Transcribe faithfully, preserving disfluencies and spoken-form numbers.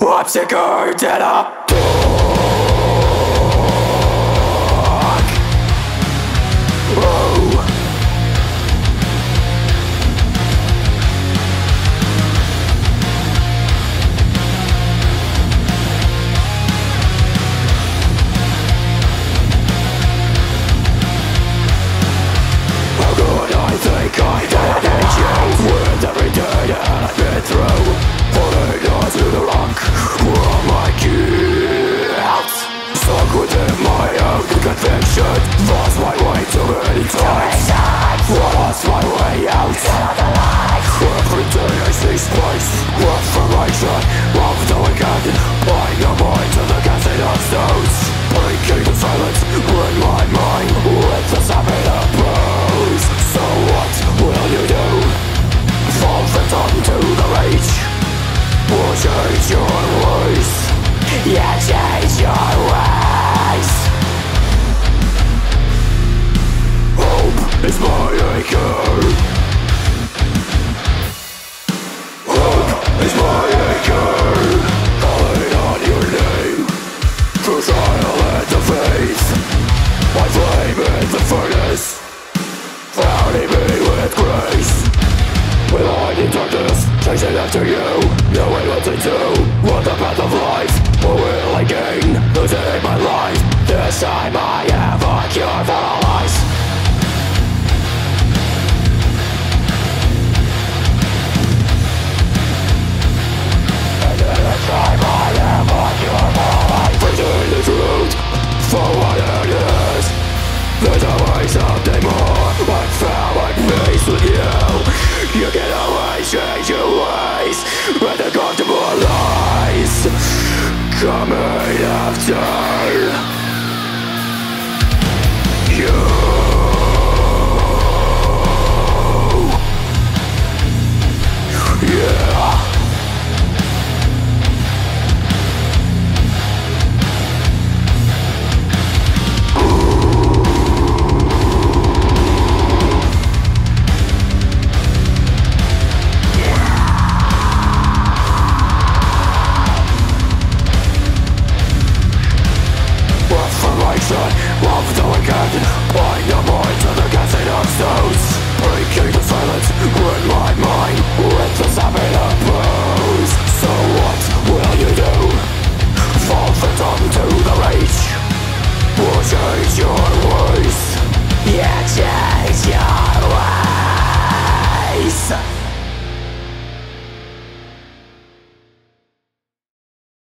Obstacle that I took. Whoa. How good I think I manage you with every day that I've been through, pulling us to the rock. Conviction was my way to any place. Was my way out to the light. Every day I see space, reformation of the wicked. I am I to the casting of stones, breaking the silence in my mind with the sabid approach. So what will you do? Fall victim to the rage, or change your ways? Yeah, change your ways. It's my anchor. Hope is my anchor. Calling on your name through trial and the faith. My flame in the furnace, crowning me with grace. With blinding darkness, chasing after you, knowing what to do. What the path of life? What will I gain? Losing my life. This time I have a cure for all lies. For what it is, there's always something more. I found my peace with you. You can always change your ways, but the comfortable lies coming after you. Of the wicked, I am I to the casting of stones, breaking the silence in my mind with the sabid blows. So